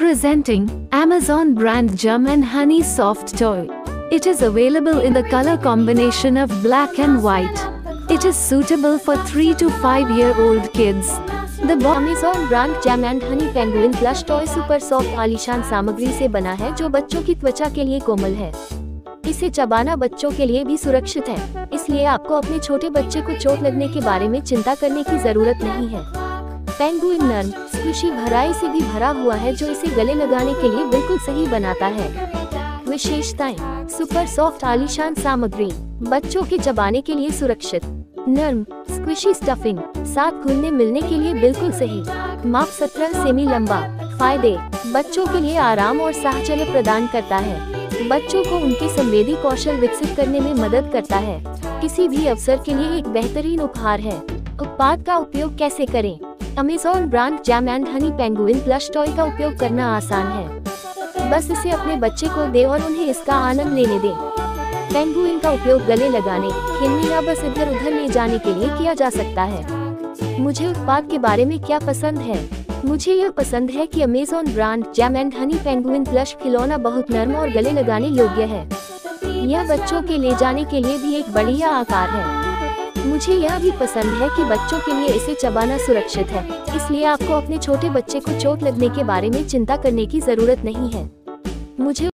Presenting Amazon Brand Jam and Honey Soft Toy. It is available in the color combination of black and white. It is suitable for 3 to 5-year-old kids. The Amazon Brand Jam and Honey penguin plush toy super soft आलीशान सामग्री से बना है जो बच्चों की त्वचा के लिए कोमल है। इसे चबाना बच्चों के लिए भी सुरक्षित है, इसलिए आपको अपने छोटे बच्चे को चोट लगने के बारे में चिंता करने की जरूरत नहीं है। पेंगुइन नर्म, स्क्विशी भराई से भी भरा हुआ है जो इसे गले लगाने के लिए बिल्कुल सही बनाता है। विशेषताएं: सुपर सॉफ्ट आलीशान सामग्री, बच्चों के चबाने के लिए सुरक्षित, नर्म, स्क्विशी स्टफिंग, साथ घुलने मिलने के लिए बिल्कुल सही, माप 17 सेमी लंबा। फायदे: बच्चों के लिए आराम और साहचर्य प्रदान करता है, बच्चों को उनके संवेदी कौशल विकसित करने में मदद करता है, किसी भी अवसर के लिए एक बेहतरीन उपहार है। उत्पाद का उपयोग कैसे करें? Amazon brand jam and Honey penguin plush toy का उपयोग करना आसान है, बस इसे अपने बच्चे को दे और उन्हें इसका आनंद लेने दें। पेंगुइन का उपयोग गले लगाने, खेलने या बस इधर उधर ले जाने के लिए किया जा सकता है। मुझे उत्पाद के बारे में क्या पसंद है? मुझे यह पसंद है कि Amazon brand jam and Honey penguin plush खिलौना बहुत नर्म और गले लगाने योग्य है। यह बच्चों के ले जाने के लिए भी एक बढ़िया आकार है। मुझे यह भी पसंद है कि बच्चों के लिए इसे चबाना सुरक्षित है, इसलिए आपको अपने छोटे बच्चे को चोट लगने के बारे में चिंता करने की जरूरत नहीं है। मुझे